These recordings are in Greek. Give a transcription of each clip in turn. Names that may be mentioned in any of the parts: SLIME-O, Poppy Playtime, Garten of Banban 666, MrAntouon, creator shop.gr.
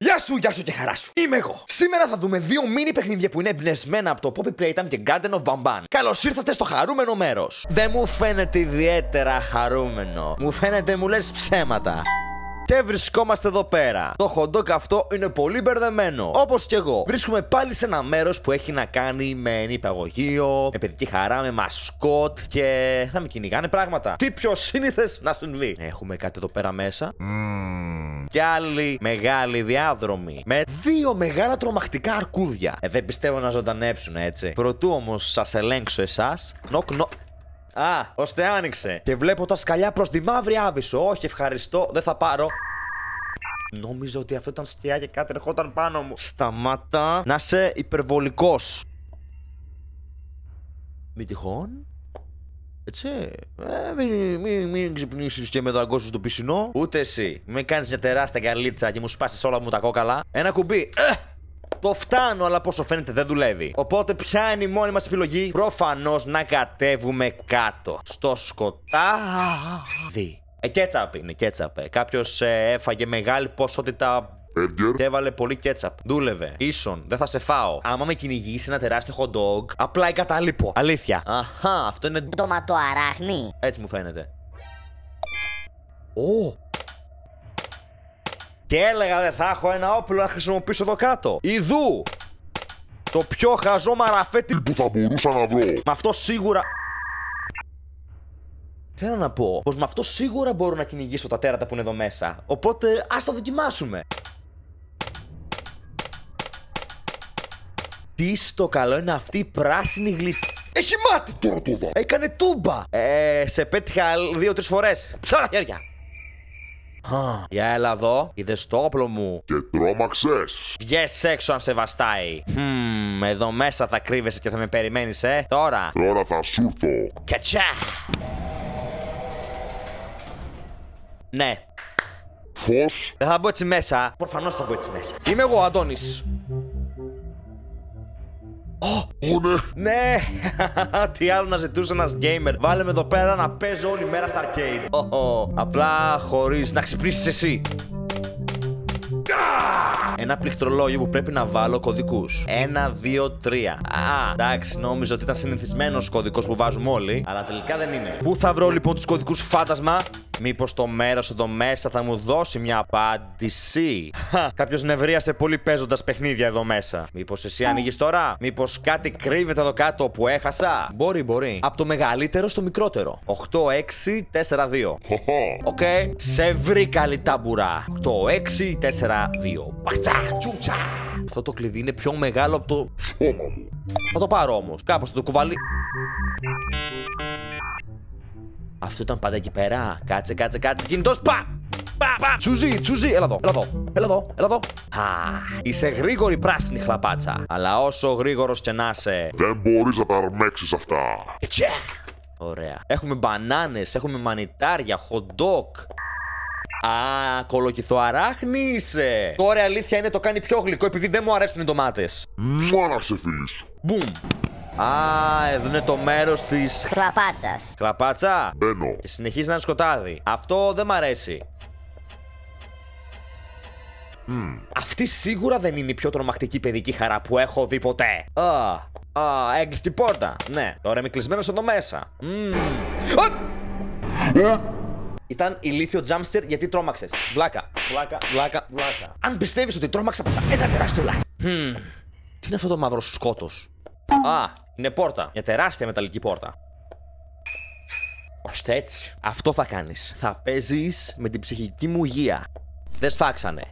Γεια σου και χαρά σου. Είμαι εγώ. Σήμερα θα δούμε δύο mini παιχνίδια που είναι εμπνευσμένα από το Poppy Playtime και Garten of Banban. Καλώς ήρθατε στο χαρούμενο μέρος. Δεν μου φαίνεται ιδιαίτερα χαρούμενο. Μου φαίνεται μου λες ψέματα. Και βρισκόμαστε εδώ πέρα. Το χοντόκ αυτό είναι πολύ μπερδεμένο. Όπως και εγώ. Βρίσκουμε πάλι σε ένα μέρος που έχει να κάνει με νηπιαγωγείο, με παιδική χαρά, με μασκότ και θα με κυνηγάνε πράγματα. Τι πιο σύνηθες να συμβεί. Έχουμε κάτι εδώ πέρα μέσα. Και άλλη μεγάλη διάδρομη με δύο μεγάλα τρομακτικά αρκούδια. Δεν πιστεύω να ζωντανέψουν έτσι. Προτού όμως σας ελέγξω εσάς. Νοκ. Α, ώστε άνοιξε. Και βλέπω τα σκαλιά προς τη μαύρη άβυσσο. Όχι, ευχαριστώ, δεν θα πάρω. Νόμιζα ότι αυτό ήταν σκιά και κάτι ερχόταν πάνω μου. Σταμάτα να είσαι υπερβολικός. Μη τυχόν. Έτσι. Μην ξυπνήσεις και με δαγκώσεις το πισινό. Ούτε εσύ. Μην κάνεις μια τεράστια καλίτσα και μου σπάσεις όλα μου τα κόκαλα. Ένα κουμπί. Το φτάνω, αλλά πόσο φαίνεται δεν δουλεύει. Οπότε ποια είναι η μόνη μας επιλογή? Προφανώς να κατέβουμε κάτω. Στο σκοτάδι. Κέτσαπ είναι, κέτσαπ. Κάποιος έφαγε μεγάλη ποσότητα και έβαλε πολύ κέτσαπ. Δούλευε. Ίσον, δεν θα σε φάω. Άμα με κυνηγήσει ένα τεράστιο hot dog, απλά εγκαταλείπω. Αλήθεια. Αχα, αυτό είναι ντοματοαράχνη. Έτσι μου φαίνεται. Και έλεγα δεν θα έχω ένα όπλο να χρησιμοποιήσω εδώ κάτω. Ιδού! Το πιο χαζό μαραφέτη που θα μπορούσα να βρω. Με αυτό σίγουρα... Θέλω να πω πως με αυτό σίγουρα μπορώ να κυνηγήσω τα τέρατα που είναι εδώ μέσα. Οπότε ας το δοκιμάσουμε. Τι στο καλό είναι αυτή η πράσινη γλυφή. Έχει μάτι τώρα τούμπα. Έκανε τούμπα. Σε πέτυχα 2-3 φορές. Ψάρα χέρια. Για έλα εδώ, είδες το όπλο μου. Και τρόμαξες. Βγες έξω αν σε βαστάει. Εδώ μέσα θα κρύβεσαι και θα με περιμένεις, τώρα. Τώρα θα σου έρθω. Κατσά. Ναι. Φως. Δεν θα μπω έτσι μέσα. Προφανώς θα μπω έτσι μέσα. Είμαι εγώ, Αντώνης. Ναι, τι άλλο να ζητούσε ένας gamer. Βάλε με εδώ πέρα να παίζω όλη μέρα στα arcade. Απλά χωρίς να ξυπνήσεις εσύ. Ένα πληκτρολόγιο που πρέπει να βάλω κωδικούς. 1, 2, 3. Α, εντάξει, νόμιζα ότι ήταν συνηθισμένος κωδικός που βάζουμε όλοι, αλλά τελικά δεν είναι. Πού θα βρω λοιπόν τους κωδικούς, φάντασμα? Μήπως το μέρος εδώ μέσα θα μου δώσει μια απάντηση? Κάποιος νευρίασε πολύ παίζοντας παιχνίδια εδώ μέσα. Μήπως εσύ ανοίγεις τώρα? Μήπως κάτι κρύβεται εδώ κάτω που έχασα? Μπορεί. Από το μεγαλύτερο στο μικρότερο. 8, 6, 4, 2. Οκ, σε βρήκα καλή ταμπουρά. 8, 6, 4, 2. Παχτσά, τσούτσα. Αυτό το κλειδί είναι πιο μεγάλο από το... Θα το πάρω όμως. Κάπως θα το κουβαλεί. Αυτό ήταν πάντα εκεί πέρα. Κάτσε. Κινητός. Πα! Τσουζί. Έλα εδώ. Είσαι γρήγορη πράσινη χλαπάτσα. Αλλά όσο γρήγορος και να είσαι, δεν μπορείς να τα αρμέξεις αυτά. Ωραία. Έχουμε μπανάνες, έχουμε μανιτάρια, hot dog. Α, κολοκυθοαράχνη είσαι. Τώρα η αλήθεια είναι το κάνει πιο γλυκό επειδή δεν μου αρέσουν οι ντομάτες. Μάρα σε φίλης. Μπουμ. Α, εδώ είναι το μέρος της χλαπάτσας. Χλαπάτσα. Μπαίνω. Και συνεχίζει να είναι σκοτάδι. Αυτό δεν μ' αρέσει. Αυτή σίγουρα δεν είναι η πιο τρομακτική παιδική χαρά που έχω δει ποτέ. Έγκλεισε την πόρτα. Ναι, τώρα είμαι κλεισμένος εδώ μέσα. Ήταν ηλίθιο jumpster γιατί τρόμαξες. Βλάκα. Αν πιστεύεις ότι τρόμαξα από τα ένα τεράστιο like. Τι είναι αυτό το μαύρο σκότος? Α, είναι πόρτα. Μια τεράστια μεταλλική πόρτα. Ώστε έτσι. Αυτό θα κάνεις. Θα παίζεις με την ψυχική μου υγεία. Δεν σφάξανε.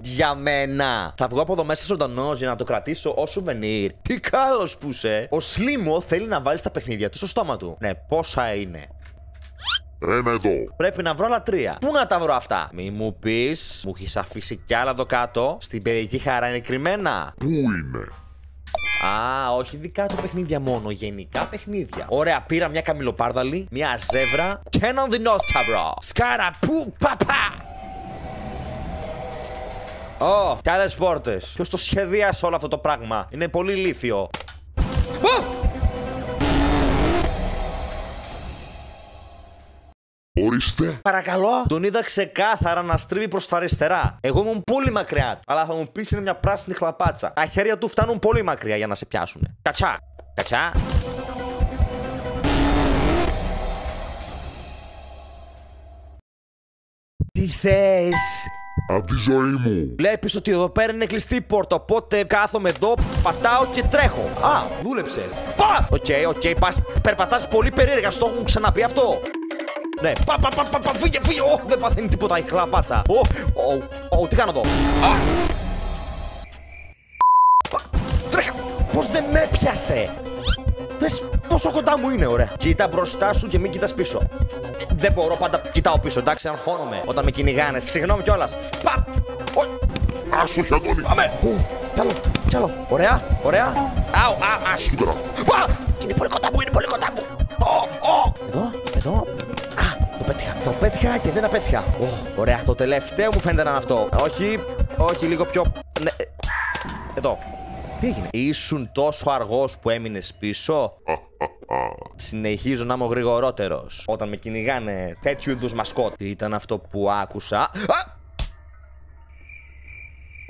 Για μένα. Θα βγω από εδώ μέσα ζωντανός για να το κρατήσω ως σουβενίρ. Τι καλός που είσαι. Ο Σλίμο θέλει να βάλει τα παιχνίδια του στο στόμα του. Ναι, πόσα είναι? Ένα εδώ. Πρέπει να βρω άλλα 3. Πού να τα βρω αυτά? Μη μου πεις. Μου έχεις αφήσει κι άλλα εδώ κάτω. Στην παιδική χαρά είναι κρυμμένα. Πού είναι? Α, όχι δικά του παιχνίδια μόνο. Γενικά παιχνίδια. Ωραία, πήρα μια καμιλοπάρδαλη, μια ζεύρα και έναν δεινόσταυρο. Σκάρα που παπά. Κι άλλες πόρτες. Ποιος το σχεδίασε όλο αυτό το πράγμα? Είναι πολύ ηλίθιο. Ορίστε. Παρακαλώ. Τον είδα ξεκάθαρα να στρίβει προς τα αριστερά. Εγώ ήμουν πολύ μακριά του. Αλλά θα μου πεις είναι μια πράσινη χλαπάτσα. Τα χέρια του φτάνουν πολύ μακριά για να σε πιάσουν. Κατσά. Κατσά. Τι θες? Απ' τη ζωή μου. Βλέπεις ότι εδώ πέρα είναι κλειστή η πόρτα. Οπότε κάθομαι εδώ, πατάω και τρέχω. Α, δούλεψε. Πα! Οκ, περπατάς πολύ περίεργα. Στο έχουν ξαναπεί αυτό. Ναι, πα, φύγε. Δεν παθαίνει τίποτα η χλαπάτσα. Τι κάνω εδώ? Τρέχα. Πώς δεν με πιάσε? Δες πόσο κοντά μου είναι, ωραία. Κοίτα μπροστά σου και μην κοιτάς πίσω. Δεν μπορώ, πάντα κοιτάω πίσω, εντάξει, αγχώνομαι όταν με κυνηγάνε. Συγγνώμη κιόλας. Παπ! Άστο, Αντώνη. Πάμε! Κι άλλο. Ωραία. Αου, άστο. Παπ! Είναι πολύ κοντά μου, Εδώ. Το πέτυχα και δεν τα πέτυχα. Ωραία, το τελευταίο μου φαίνεται να είναι αυτό. Όχι, λίγο πιο. Ναι. Εδώ. Τι έγινε? Ήσουν τόσο αργός που έμεινες πίσω. Συνεχίζω να είμαι ο γρηγορότερος όταν με κυνηγάνε τέτοιου είδους μασκότ. Τι ήταν αυτό που άκουσα?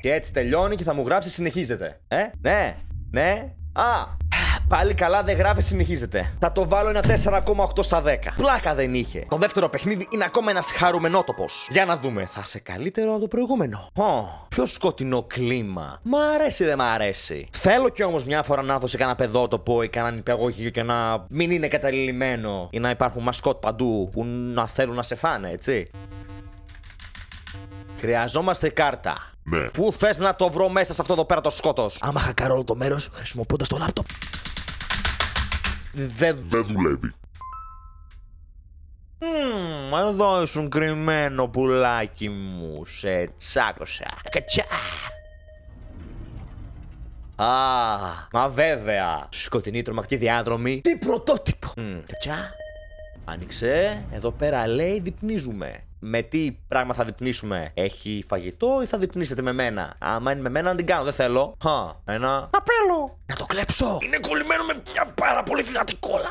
Και έτσι τελειώνει και θα μου γράψει συνεχίζεται. Ναι. Πάλι καλά δεν γράφει συνεχίζεται. Θα το βάλω ένα 4,8 στα 10. Πλάκα δεν είχε. Το δεύτερο παιχνίδι είναι ακόμα ένας χαρουμενότοπος. Για να δούμε. Θα είσαι καλύτερο από το προηγούμενο. Πιο σκοτεινό κλίμα. Μ' αρέσει δεν μ' αρέσει. Θέλω κι όμως μια φορά να δω σε κανένα παιδότοπο ή κανένα νηπιαγωγείο και να μην είναι καταληλημένο. Ή να υπάρχουν μασκότ παντού που να θέλουν να σε φάνε, έτσι. Χρειαζόμαστε κάρτα. Ναι. Πού θες να το βρω μέσα σε αυτό εδώ πέρα το σκότος? Άμα χακάρω όλο το μέρος χρησιμοποιώντας το λάπτοπ. Δεν δουλεύει. Εδώ ήσουν κρυμμένο πουλάκι μου. Σε τσάκωσα. Κατσά. Μα βέβαια. Σκοτεινή τρομακτή διάδρομη. Τι πρωτότυπο. Κατσά. Άνοιξε. Εδώ πέρα λέει διπνίζουμε. Με τι πράγμα θα διπνίσουμε? Έχει φαγητό ή θα διπνίσετε με μένα? Άμα είναι με μένα να την κάνω, δεν θέλω. Ένα καπέλο. Να το κλέψω. Είναι κολλημένο με μια πάρα πολύ δυνατή κόλλα.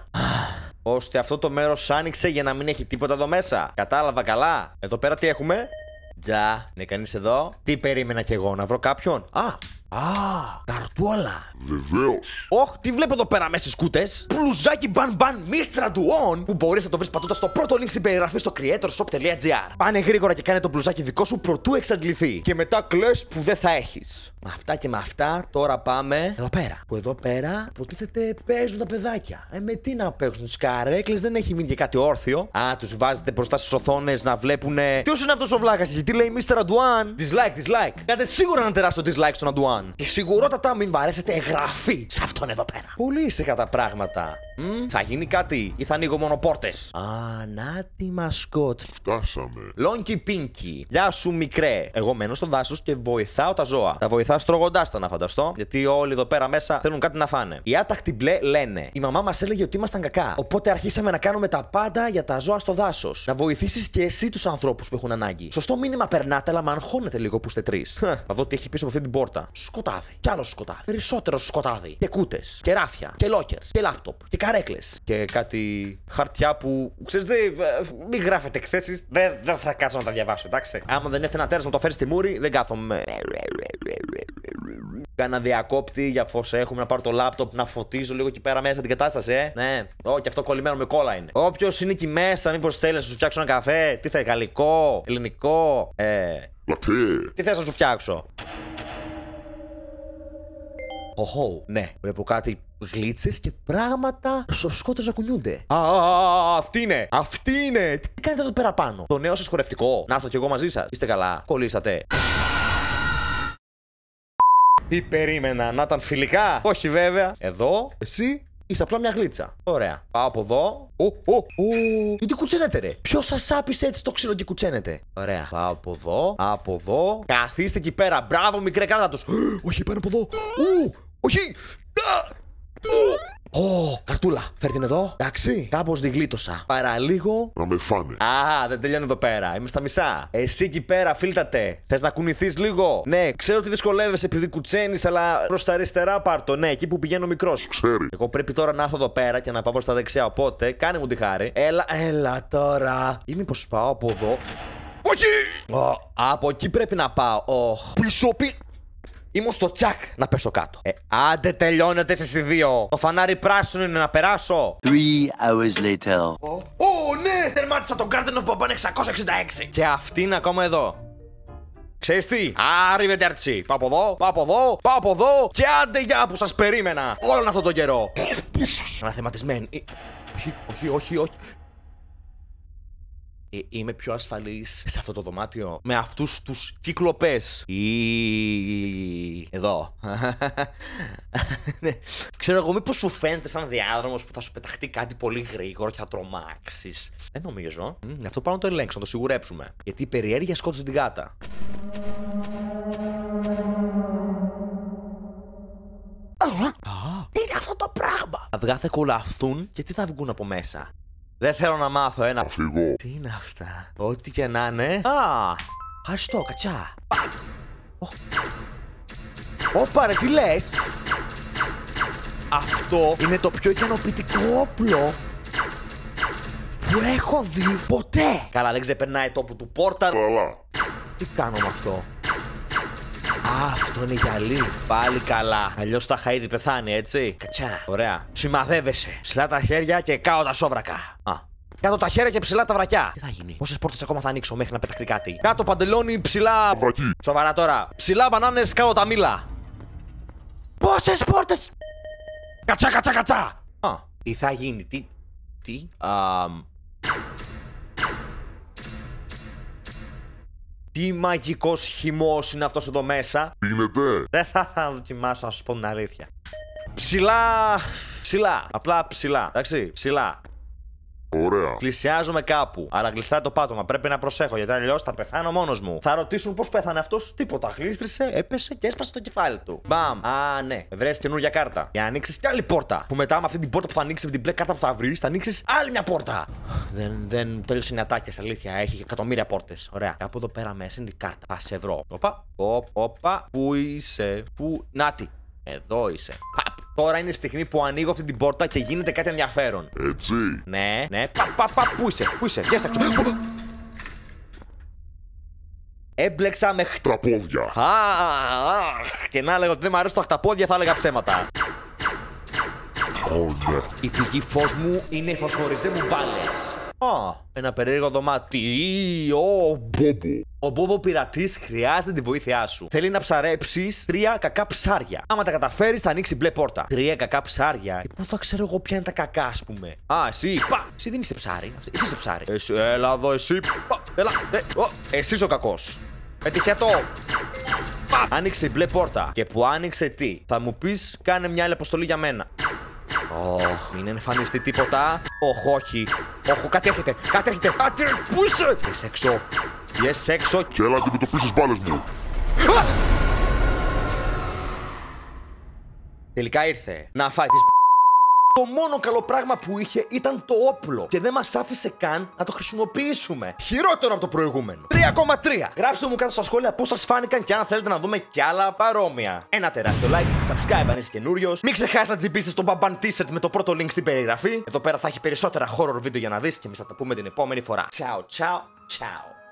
Ώστε αυτό το μέρος άνοιξε για να μην έχει τίποτα εδώ μέσα. Κατάλαβα καλά. Εδώ πέρα τι έχουμε? Τζα. Είναι κανείς εδώ? Τι περίμενα κι εγώ? Να βρω κάποιον? Καρτούλα. Βεβαίως. Τι βλέπω εδώ πέρα μέσα στις κούτες? Μπλουζάκι μπαν μίστρα ντουόν. Που μπορείς να το βρεις πατώντας στο πρώτο link στην περιγραφή στο creator shop.gr. Πάνε γρήγορα και κάνε το μπλουζάκι δικό σου προτού εξαντληθεί. Και μετά κλαις που δεν θα έχεις. Με αυτά και με αυτά τώρα πάμε εδώ πέρα. Που εδώ πέρα προτίθεται παίζουν τα παιδάκια. Με τι να παίξουν? Τις καρέκλες δεν έχει μείνει και κάτι όρθιο. Τους βάζετε μπροστά στις οθόνες να βλέπουνε. Ποιος είναι αυτός ο βλάκας? Γιατί λέει Mr. Αντουάν? Dislike. Κάντε σίγουρα ένα τεράστιο dislike στον Αντουάν. Και σιγουρότατα μην βαρέσετε εγγραφή σε αυτόν εδώ πέρα. Πολύ ήσυχα τα πράγματα. Θα γίνει κάτι ή θα ανοίγω μόνο πόρτες? Να τη μασκότ. Φτάσαμε. Λόνκι πίνκι. Γεια σου μικρέ. Εγώ μένω στο δάσος και βοηθάω τα ζώα. Τα βοηθάω στρογοντάς τα να φανταστώ. Γιατί όλοι εδώ πέρα μέσα θέλουν κάτι να φάνε. Οι άταχτοι μπλε λένε. Η μαμά μας έλεγε ότι ήμασταν κακά. Οπότε αρχίσαμε να κάνουμε τα πάντα για τα ζώα στο δάσος. Να βοηθήσεις και εσύ τους ανθρώπους που έχουν ανάγκη. Σωστό μήνυμα περνάτε, αλλά με αγχώνετε λίγο που είστε τρεις. Θα δω τι έχει πίσω από αυτή την πόρτα. Σκοτάδι. Κι άλλο σκοτάδι. Περισσότερο σκοτάδι. Και κούτες. Και ράφια. Και lockers. Και λάπτοπ. Και καρέκλες. Και κάτι χαρτιά που. Ξέρετε, μην γράφετε εκθέσεις. Δεν θα κάτσω να τα διαβάσω, εντάξει. Άμα δεν έρθει ένα τέρας να το φέρει στη μούρη, δεν κάθομαι. Κάνα διακόπτη για φως έχουμε να πάρω το λάπτοπ να φωτίζω λίγο εκεί πέρα μέσα την κατάσταση, Ναι. Και αυτό κολλημένο με κόλλα είναι. Όποιος είναι εκεί μέσα, μήπως θέλει να σου φτιάξω ένα καφέ? Τι θες, γαλλικό, ελληνικό? Τι θες να σου φτιάξω? Ναι, βλέπω κάτι γλίτσες και πράγματα στο σκότος να κουνιούνται. Αυτή είναι! Τι κάνετε εδώ πέρα πάνω? Το νέο σας χορευτικό? Να έρθω κι εγώ μαζί σας? Είστε καλά? Κολλήσατε? Τι περίμενα, να ήταν φιλικά? Όχι βέβαια. Εδώ, εσύ είσαι απλά μια γλίτσα. Ωραία. Πάω από εδώ. Γιατί κουτσένετε, ρε? Ποιος σας άπησε έτσι το ξύλο και κουτσένετε? Ωραία. Πάω από εδώ. Από εδώ. Καθίστε εκεί πέρα. Μπράβο, μικρέ, κάνα τους. Όχι, πάνω από εδώ. Όχι! Ω, καρτούλα. Φέρ την εδώ. Εντάξει. Κάπως τη γλίτωσα. Παραλίγο. Να με φάνε. Α, δεν τελειώνει εδώ πέρα. Είμαι στα μισά. Εσύ εκεί πέρα, φίλτατε. Θες να κουνηθείς λίγο. Ναι, ξέρω ότι δυσκολεύεσαι επειδή κουτσένεις, αλλά προς τα αριστερά πάρτο. Ναι, εκεί που πηγαίνω μικρός. Ξέρει. Εγώ πρέπει τώρα να έρθω εδώ πέρα και να πάω προς τα δεξιά. Οπότε, κάνε μου τη χάρη. Έλα, έλα τώρα. Ή μήπως πάω από εδώ. Όχι! Από εκεί πρέπει να πάω. Πίσω πίσω. Είμαι στο τσακ να πέσω κάτω. Άντε τελειώνετε εσείς οι δύο. Το φανάρι πράσινο είναι να περάσω. 3 hours later. Ναι! Τερμάτισα τον Garten of Banban 666. Και αυτή είναι ακόμα εδώ. Ξέρεις τι, arrivederci. Πάω από εδώ, πάω από εδώ, πάω από εδώ. Και άντε γεια που σας περίμενα όλον αυτόν τον καιρό. Αναθεματισμένη. Όχι, όχι, όχι. Είμαι πιο ασφαλής σε αυτό το δωμάτιο με αυτούς τους κυκλοπές. Εδώ. Ξέρω εγώ, μήπως σου φαίνεται σαν διάδρομος που θα σου πεταχτεί κάτι πολύ γρήγορο και θα τρομάξεις. Δεν νομίζω. Αυτό πάνω το ελέγξω, να το σιγουρέψουμε. Γιατί η περιέργεια σκότωσε την γάτα. Τι είναι αυτό το πράγμα? Αυγά θα κολαφθούν και τι θα βγουν από μέσα. Δεν θέλω να μάθω ένα. Αφηγώ. Τι είναι αυτά? Ό,τι και να είναι. Α! Ευχαριστώ, κατσά. Ωπα ρε, τι λες? Αυτό είναι το πιο ικανοποιητικό όπλο που έχω δει ποτέ. Καλά, δεν ξεπερνάει το που του πόρτα. Καλά. Τι κάνω με αυτό? Α, αυτό είναι γυαλί. Πάλι καλά. Αλλιώς τα είχα ήδη πεθάνει, έτσι. Κατσά. Ωραία. Σημαδεύεσαι. Ψηλά τα χέρια και κάτω τα σόβρακα. Α. Κάτω τα χέρια και ψηλά τα βρακιά. Τι θα γίνει? Πόσες πόρτες ακόμα θα ανοίξω μέχρι να πεταχτεί κάτι? Κάτω παντελόνι, ψηλά. Βρακί. Σοβαρά τώρα. Ψηλά μπανάνες, κάτω τα μήλα. Πόσες πόρτες? Κατσά, κατσά, κατσά. Α. Τι θα γίνει? Τι. Τι μαγικός χυμός είναι αυτός εδώ μέσα. Πίνετε. Δεν θα δοκιμάσω να σας πω την αλήθεια. Ψηλά. Ψηλά. Απλά ψηλά. Εντάξει. Ψηλά. Ωραία. Πλησιάζομαι κάπου. Αλλά γλιστράει το πάτωμα. Πρέπει να προσέχω γιατί αλλιώς θα πεθάνω μόνος μου. Θα ρωτήσουν πώς πέθανε αυτός. Τίποτα. Γλίστρισε, έπεσε και έσπασε το κεφάλι του. Μπαμ. Α, ναι. Βρες καινούργια κάρτα. Για να ανοίξεις κι άλλη πόρτα. Που μετά με αυτή την πόρτα που θα ανοίξεις, με την μπλε κάρτα που θα βρεις, θα ανοίξεις άλλη μια πόρτα. Δεν τέλειωσε η ατάκες. Αλήθεια. Έχει εκατομμύρια πόρτες. Ωραία. Κάπου εδώ πέρα μέσα είναι η κάρτα. Α, σε βρω. Οπα. Οπα. Πού είσαι? Πού? Νάτι. Εδώ είσαι. Τώρα είναι η στιγμή που ανοίγω αυτή την πόρτα και γίνεται κάτι ενδιαφέρον. Έτσι. Ναι, ναι. Πού είσαι, πού είσαι, βγες έξω. Έμπλεξα με χτραπόδια. Και να λέγω ότι δεν μου αρέσουν τα χταπόδια, θα έλεγα ψέματα. Η πηγή φως μου είναι οι φωσφοριζέ μου μπάλες. Ένα περίεργο δωμάτιο. Ο Μπόμπο πειρατής χρειάζεται τη βοήθειά σου. Θέλει να ψαρέψεις 3 κακά ψάρια. Άμα τα καταφέρεις, θα ανοίξει μπλε πόρτα. 3 κακά ψάρια. Και πού θα ξέρω εγώ ποια είναι τα κακά, ας πούμε? Α, εσύ. Πα! Εσύ δεν είσαι ψάρι. Εσύ είσαι ψάρι. Εσύ, έλα εδώ, εσύ. Πα, έλα. Εσύ ο κακός. Πέτυχε το. Πα! Άνοιξε μπλε πόρτα. Και που άνοιξε τι? Θα μου πεις, κάνε μια άλλη αποστολή για μένα. Μην εμφανιστεί τίποτα. Όχι. Κάτι έρχεται. Κάτι. Πού είσαι? Είσαι έξω. Είσαι έξω. Και έλα και με το πίσω μπάλες μου. Τελικά ήρθε. Να φάει τις. Το μόνο καλό πράγμα που είχε ήταν το όπλο. Και δεν μας άφησε καν να το χρησιμοποιήσουμε. Χειρότερο από το προηγούμενο. 3,3. Γράψτε μου κάτω στα σχόλια πώς σας φάνηκαν και αν θέλετε να δούμε κι άλλα παρόμοια. Ένα τεράστιο like, subscribe αν είσαι καινούριος. Μην ξεχάσεις να τζιμπήσεις τον Banban t-shirt με το πρώτο link στην περιγραφή. Εδώ πέρα θα έχει περισσότερα horror βίντεο για να δεις. Και εμείς θα τα πούμε την επόμενη φορά. Ciao, ciao, ciao.